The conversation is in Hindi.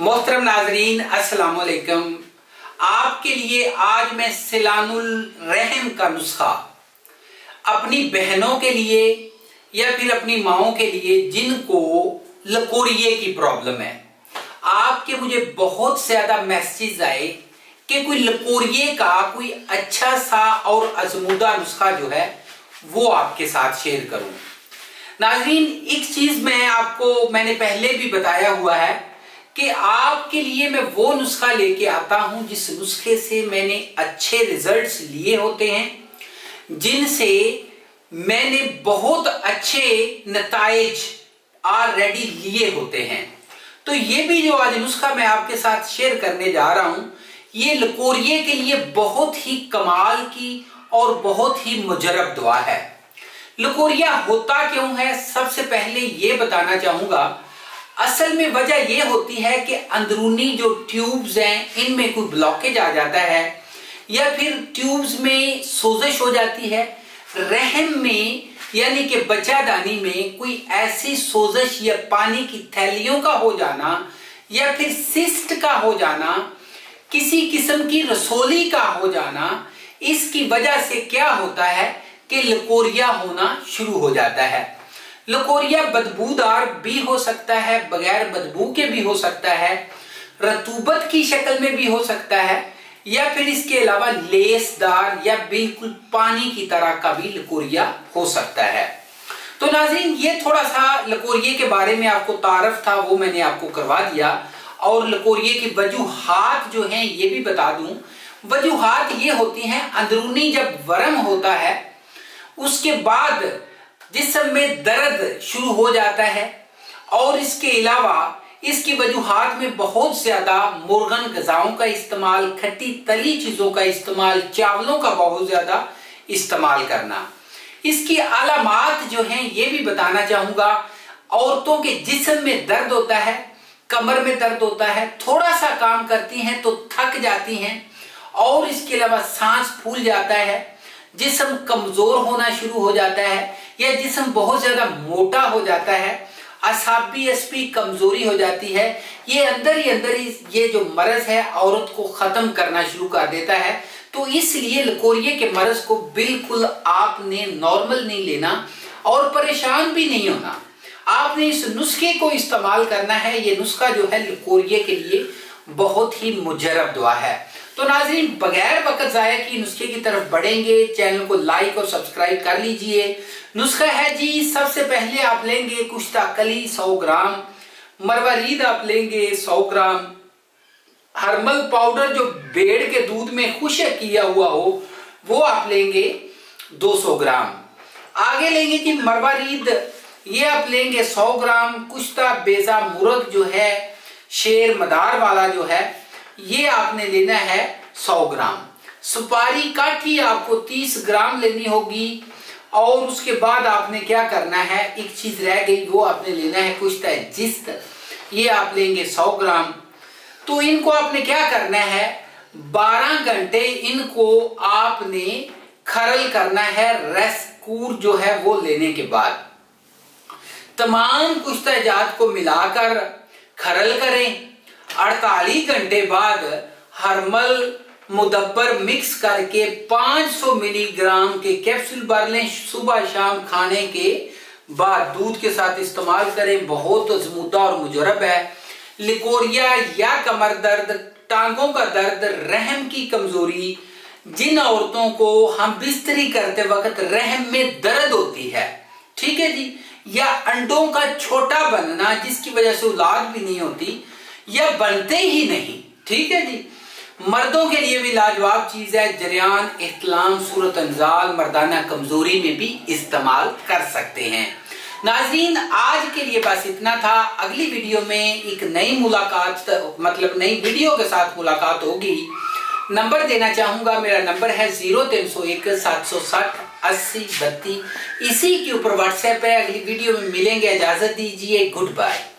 मोहतरम नाजरीन अस्सलाम वालेकुम। आपके लिए आज मैं सिलानुल रहम का नुस्खा अपनी बहनों के लिए या फिर अपनी माओं के लिए जिनको लकोरिये की प्रॉब्लम है। आपके मुझे बहुत ज्यादा मैसेजेस आए कि कोई लकोरिये का कोई अच्छा सा और आजमूदा नुस्खा जो है वो आपके साथ शेयर करूं। नाजरीन एक चीज मैंने पहले भी बताया हुआ है कि आपके लिए मैं वो नुस्खा लेके आता हूं जिस नुस्खे से मैंने अच्छे रिजल्ट्स लिए होते हैं, जिनसे मैंने बहुत अच्छे नताइज ऑलरेडी लिए होते हैं। तो ये भी जो आज नुस्खा मैं आपके साथ शेयर करने जा रहा हूं ये लकोरिये के लिए बहुत ही कमाल की और बहुत ही मुजरब दवा है। लकोरिया होता क्यों है, सबसे पहले ये बताना चाहूंगा। असल में वजह यह होती है कि अंदरूनी जो ट्यूब्स हैं इनमें कोई ब्लॉकेज आ जाता है या फिर ट्यूब्स में सोजिश हो जाती है। रहम में यानी कि बच्चादानी में कोई ऐसी सोजिश या पानी की थैलियों का हो जाना या फिर सिस्ट का हो जाना, किसी किस्म की रसोली का हो जाना, इसकी वजह से क्या होता है कि लकोरिया होना शुरू हो जाता है। लकोरिया बदबूदार भी हो सकता है, बगैर बदबू के भी हो सकता है, रतूबत की शक्ल में भी हो सकता है, या फिर इसके अलावा लेसदार या बिल्कुल पानी की तरह का भी लकोरिया हो सकता है। तो नाज़रीन ये थोड़ा सा लकोरिये के बारे में आपको तारफ था, वो मैंने आपको करवा दिया। और लकोरिये की वजूहात जो हैं ये भी बता दूं। वजूहात ये होती हैं, अंदरूनी जब वर्म होता है उसके बाद जिस्म में दर्द शुरू हो जाता है, और इसके अलावा इसकी वजूहात में बहुत ज्यादा मुर्गन गजाओं का इस्तेमाल, खट्टी तली चीजों का इस्तेमाल, चावलों का बहुत ज्यादा इस्तेमाल करना। इसकी अलामात जो हैं ये भी बताना चाहूंगा। औरतों के जिस्म में दर्द होता है, कमर में दर्द होता है, थोड़ा सा काम करती हैं तो थक जाती हैं, और इसके अलावा सांस फूल जाता है, जिस्म कमजोर होना शुरू हो जाता है या जिस्म बहुत ज्यादा मोटा हो जाता है, असाबी कमजोरी हो जाती है। ये अंदर ही अंदर ये जो मर्ज है औरत को खत्म करना शुरू कर देता है। तो इसलिए लकोरिये के मर्ज को बिल्कुल आपने नॉर्मल नहीं लेना और परेशान भी नहीं होना, आपने इस नुस्खे को इस्तेमाल करना है। ये नुस्खा जो है लकोरिये के लिए बहुत ही मुजरब दुआ है। तो नाजरीन बगैर वक्त जाया की नुस्खे की तरफ बढ़ेंगे। चैनल को लाइक और सब्सक्राइब कर लीजिए। नुस्खा है जी, सबसे पहले आप लेंगे कुश्ता कली 100 ग्राम, मरवारीद आप लेंगे 100 ग्राम, हर्बल पाउडर जो भेड़ के दूध में खुशक किया हुआ हो वो आप लेंगे 200 ग्राम। आगे लेंगे जी मरवारीद, ये आप लेंगे 100 ग्राम। कुश्ता बेजा मुर्ग जो है शेर मदार वाला जो है ये आपने लेना है 100 ग्राम। सुपारी काठी आपको 30 ग्राम लेनी होगी। और उसके बाद आपने क्या करना है, एक चीज रह गई, वो आपने लेना है कुश्ता जिस्त, ये आप लेंगे 100 ग्राम। तो इनको आपने क्या करना है, 12 घंटे इनको आपने खरल करना है, रेस्कूर जो है वो लेने के बाद। तमाम कुश्ता जात को मिलाकर खरल करें। 48 घंटे बाद हर्मल मुदब्बर मिक्स करके 500 मिलीग्राम के कैप्सूल भर लें। सुबह शाम खाने के बाद दूध के साथ इस्तेमाल करें। बहुत आजमूदा और मुजरब है। लिकोरिया या कमर दर्द, टांगों का दर्द, रहम की कमजोरी, जिन औरतों को हम बिस्तरी करते वक्त रहम में दर्द होती है, ठीक है जी, या अंडों का छोटा बनना जिसकी वजह से औलाद भी नहीं होती या बनते ही नहीं, ठीक है जी। मर्दों के लिए भी लाजवाब चीज है, जरियान, इख्तलाम, सूरत अंजाल, मर्दाना कमजोरी में भी इस्तेमाल कर सकते हैं। नाजरीन आज के लिए बस इतना था। अगली वीडियो में एक नई मुलाकात, मतलब नई वीडियो के साथ मुलाकात होगी। नंबर देना चाहूंगा, मेरा नंबर है 0301 760 8032। इसी के ऊपर व्हाट्सएप है। अगली वीडियो में मिलेंगे, इजाजत दीजिए, गुड बाय।